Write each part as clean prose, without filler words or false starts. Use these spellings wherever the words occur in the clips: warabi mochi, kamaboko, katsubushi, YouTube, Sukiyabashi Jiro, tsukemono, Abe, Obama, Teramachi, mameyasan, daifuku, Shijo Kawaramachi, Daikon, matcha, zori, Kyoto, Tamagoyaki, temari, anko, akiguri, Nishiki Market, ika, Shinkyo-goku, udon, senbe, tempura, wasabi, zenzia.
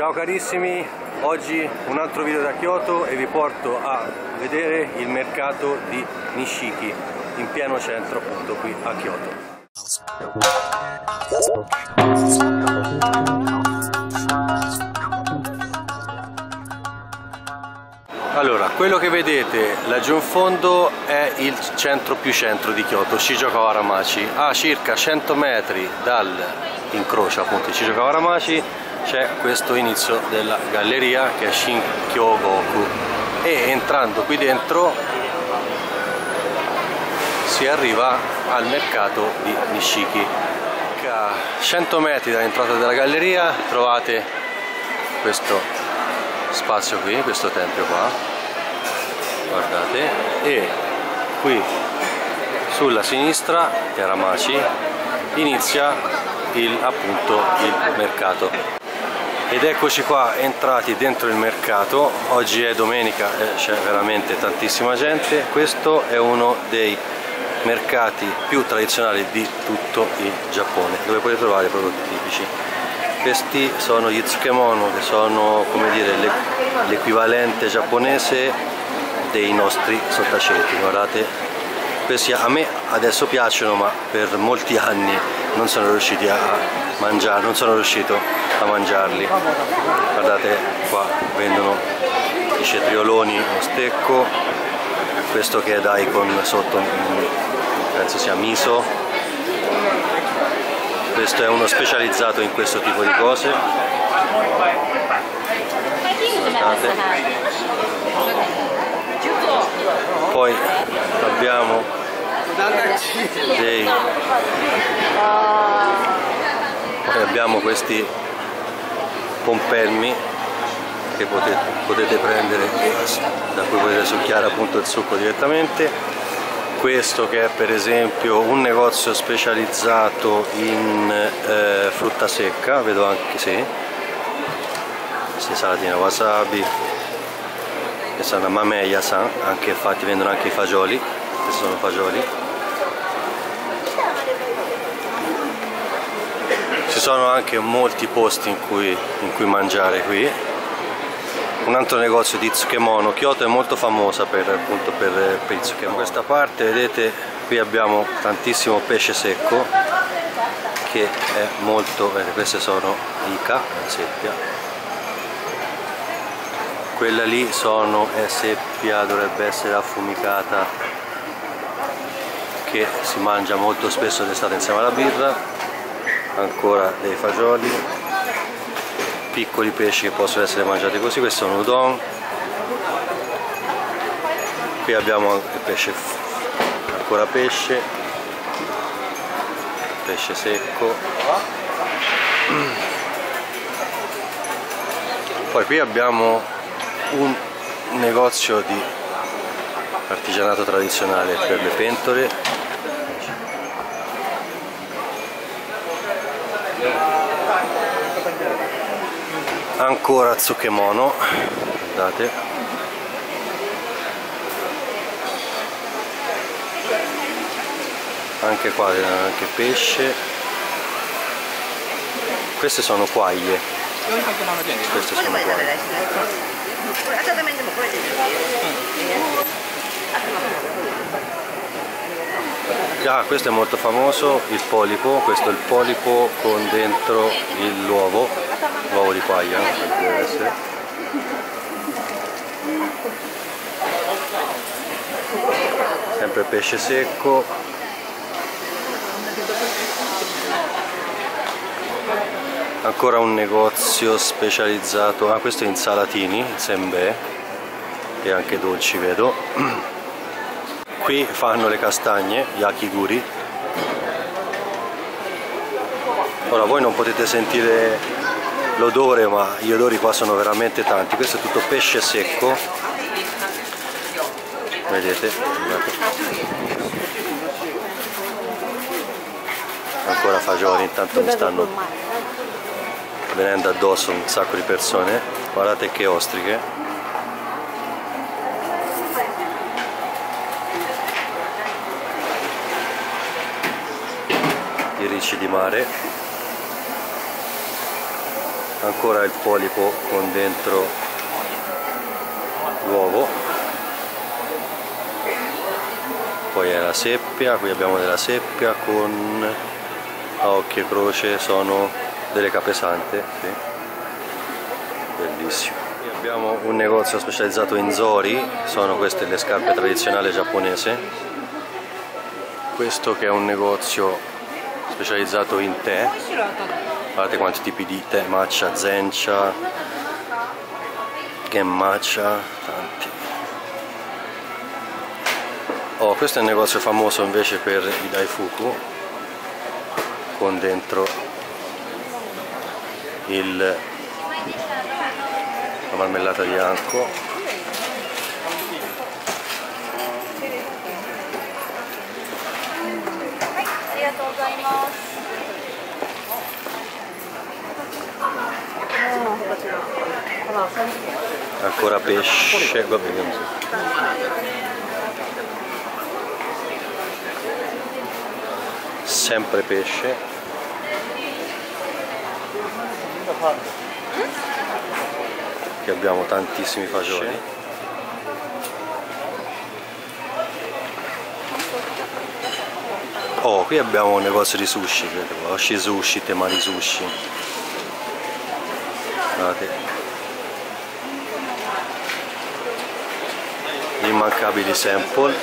Ciao carissimi, oggi un altro video da Kyoto e vi porto a vedere il mercato di Nishiki in pieno centro, appunto qui a Kyoto. Allora, quello che vedete laggiù in fondo è il centro più centro di Kyoto, Shijo Kawaramachi, a circa 100 metri dall'incrocio appunto di Shijo Kawaramachi. C'è questo inizio della galleria che è Shinkyo-goku e entrando qui dentro si arriva al mercato di Nishiki. A 100 metri dall'entrata della galleria trovate questo spazio qui, questo tempio qua, guardate, e qui sulla sinistra, Teramachi, inizia appunto il mercato. Ed eccoci qua entrati dentro il mercato. Oggi è domenica e c'è veramente tantissima gente. Questo è uno dei mercati più tradizionali di tutto il Giappone, dove potete trovare prodotti tipici. Questi sono gli tsukemono, che sono, come dire, l'equivalente giapponese dei nostri sottaceti. Guardate, questi a me adesso piacciono, ma per molti anni non sono riusciti a mangiarli, non sono riuscito a mangiarli. Guardate qua, vendono i cetrioloni, lo stecco, questo che è Daikon sotto, penso sia miso, questo è uno specializzato in questo tipo di cose. Guardate. Poi abbiamo questi pompelmi che potete prendere, da cui potete succhiare appunto il succo direttamente. Questo che è per esempio un negozio specializzato in frutta secca, vedo anche se si salatina wasabi, che sono mameyasan, anche infatti vendono anche i fagioli, che sono fagioli. Ci sono anche molti posti in cui mangiare qui. Un altro negozio di tsukemono, Kyoto è molto famosa per il tsukemono. Da questa parte vedete, qui abbiamo tantissimo pesce secco, che è molto, queste sono ika, seppia, quella lì è seppia, dovrebbe essere affumicata, che si mangia molto spesso d'estate insieme alla birra. Ancora dei fagioli, piccoli pesci che possono essere mangiati così, questo è un udon. Qui abbiamo anche pesce, ancora pesce, pesce secco. Poi qui abbiamo un negozio di artigianato tradizionale per le pentole. Ancora tsukemono, guardate, anche qua, anche pesce. Queste sono quaglie, queste sono quaglie. Ah, questo è molto famoso, il polipo, questo è il polipo con dentro l'uovo. L'uovo di quaglia, deve essere. Sempre pesce secco. Ancora un negozio specializzato, questo è in salatini, senbe, e anche dolci vedo. Qui fanno le castagne, gli akiguri. Ora voi non potete sentire l'odore, ma gli odori qua sono veramente tanti. Questo è tutto pesce secco, vedete, guardate. Ancora fagioli, intanto mi stanno venendo addosso un sacco di persone, guardate che ostriche. I ricci di mare. ancora il polipo con dentro l'uovo, poi è la seppia, qui abbiamo della seppia con a occhio e croce, sono delle capesante, sì. Bellissimo. Qui abbiamo un negozio specializzato in zori, sono queste le scarpe tradizionali giapponese. Questo che è un negozio specializzato in tè, guardate quanti tipi di tè, matcha, zenzia, gen matcha, tanti. Oh, questo è un negozio famoso invece per i daifuku, con dentro la marmellata di anko. Ancora pesce, va bene. Sempre pesce. Qui abbiamo tantissimi fagioli. Oh, qui abbiamo un negozio di sushi, credo. Sushi, temari sushi. Guardate. Gli immancabili sample.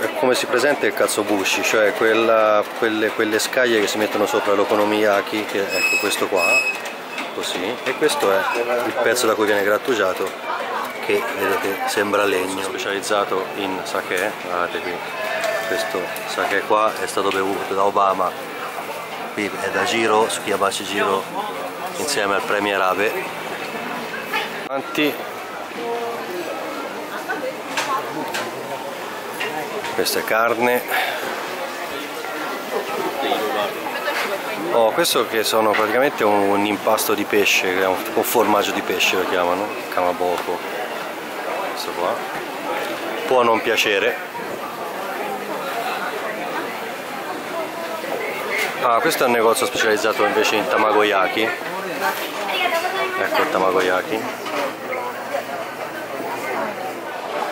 È come si presenta il katsubushi, cioè quelle scaglie che si mettono sopra l'okonomiyaki, che ecco questo qua, così, e questo è il pezzo da cui viene grattugiato, che vedete sembra legno. Specializzato in sake, guardate qui, questo sake qua è stato bevuto da Obama, qui è da Jiro, Sukiyabashi Jiro, insieme al premier Abe. Questa è carne. Oh, questo che sono praticamente un impasto di pesce, che è un formaggio di pesce, lo chiamano kamaboko. Questo qua può non piacere. Ah, questo è un negozio specializzato invece in tamagoyaki, ecco il tamagoyaki.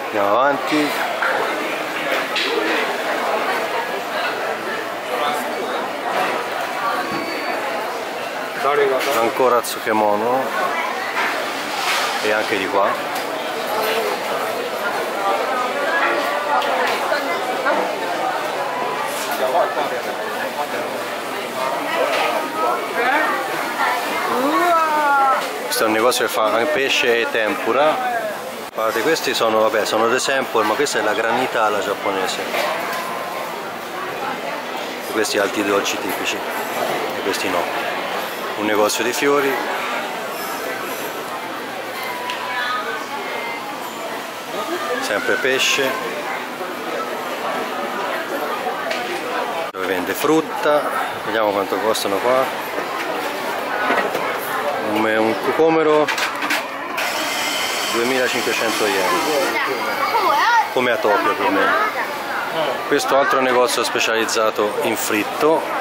Andiamo avanti. Ancora tsukemono, e anche di qua questo è un negozio che fa pesce e tempura. Guardate, questi sono, vabbè, sono dei sample, ma questa è la granita alla giapponese, e questi altri dolci tipici e questi no. Un negozio di fiori. Sempre pesce. Dove vende frutta. Vediamo quanto costano qua. Un cucomero 2500 yen. Come a Tokyo più o meno. Questo altro negozio specializzato in fritto.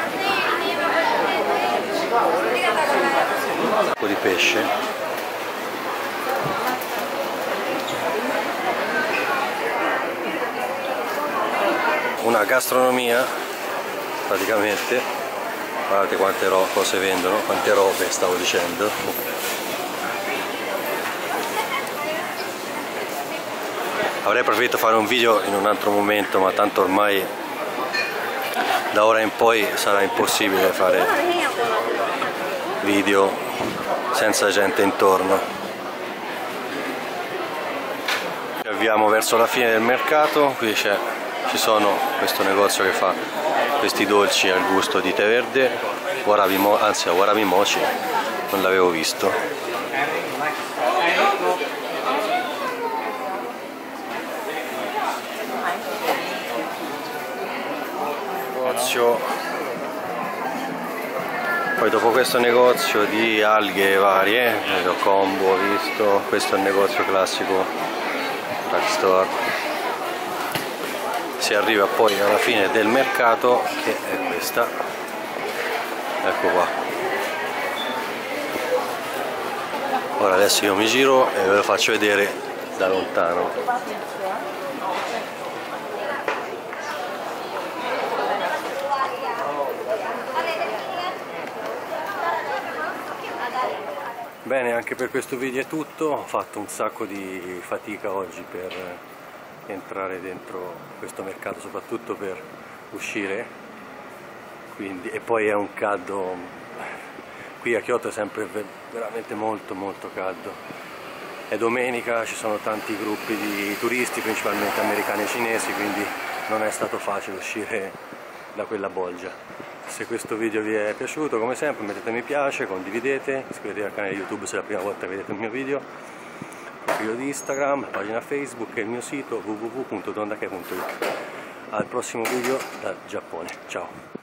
Di pesce, una gastronomia praticamente. Guardate quante cose vendono, quante robe, stavo dicendo. Avrei preferito fare un video in un altro momento, ma tanto ormai da ora in poi sarà impossibile fare video senza gente intorno. Ci avviamo verso la fine del mercato. Qui ci sono questo negozio che fa questi dolci al gusto di tè verde, warabi mochi, non l'avevo visto. Negozio. Poi dopo questo negozio di alghe varie, vedo combo, ho visto, questo è il negozio classico, drug store. Si arriva poi alla fine del mercato, che è questa, Ecco qua. Ora adesso io mi giro e ve lo faccio vedere da lontano. Bene, anche per questo video è tutto. Ho fatto un sacco di fatica oggi per entrare dentro questo mercato, soprattutto per uscire. Quindi, e poi è un caldo. Qui a Kyoto è sempre veramente molto caldo. È domenica, ci sono tanti gruppi di turisti, principalmente americani e cinesi, quindi non è stato facile uscire da quella bolgia. Se questo video vi è piaciuto, come sempre mettete mi piace, condividete, iscrivetevi al canale YouTube se è la prima volta che vedete il mio video, profilo di Instagram, pagina Facebook e il mio sito www.dondake.it. Al prossimo video dal Giappone, ciao!